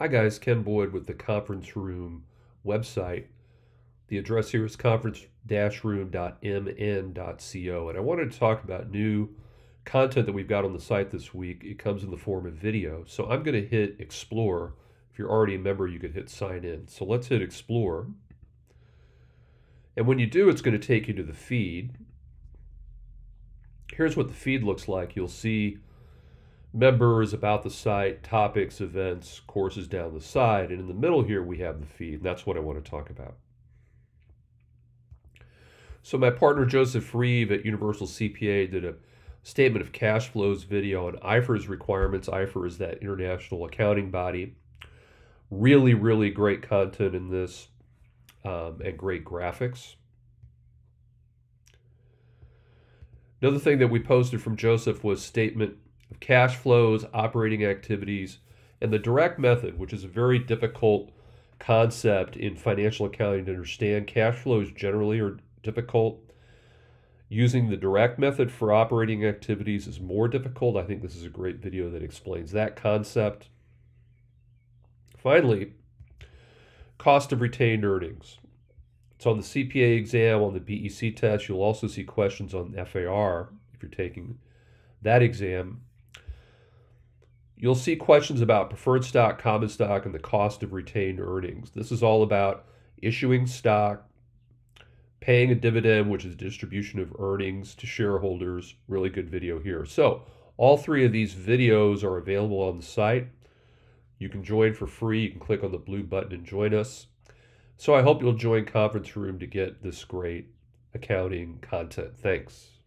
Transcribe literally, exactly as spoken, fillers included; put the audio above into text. Hi guys, Ken Boyd with the Conference Room website. The address here is conference room dot m n dot co, and I wanted to talk about new content that we've got on the site this week. It comes in the form of video, so I'm going to hit Explore. If you're already a member, you could hit Sign In. So let's hit Explore, and when you do, it's going to take you to the feed. Here's what the feed looks like. You'll see members, about the site, topics, events, courses down the side, and in the middle here we have the feed, and that's what I want to talk about. So my partner Joseph Reeve at Universal C P A did a statement of cash flows video on I F R S requirements. I F R S is that international accounting body. Really, really great content in this um, and great graphics. Another thing that we posted from Joseph was statement of cash flows, operating activities, and the direct method, which is a very difficult concept in financial accounting to understand. Cash flows generally are difficult. Using the direct method for operating activities is more difficult. I think this is a great video that explains that concept. Finally, cost of retained earnings. It's on the C P A exam, on the B E C test. You'll also see questions on F A R if you're taking that exam. You'll see questions about preferred stock, common stock, and the cost of retained earnings. This is all about issuing stock, paying a dividend, which is distribution of earnings to shareholders. Really good video here. So all three of these videos are available on the site. You can join for free. You can click on the blue button and join us. So I hope you'll join Conference Room to get this great accounting content. Thanks.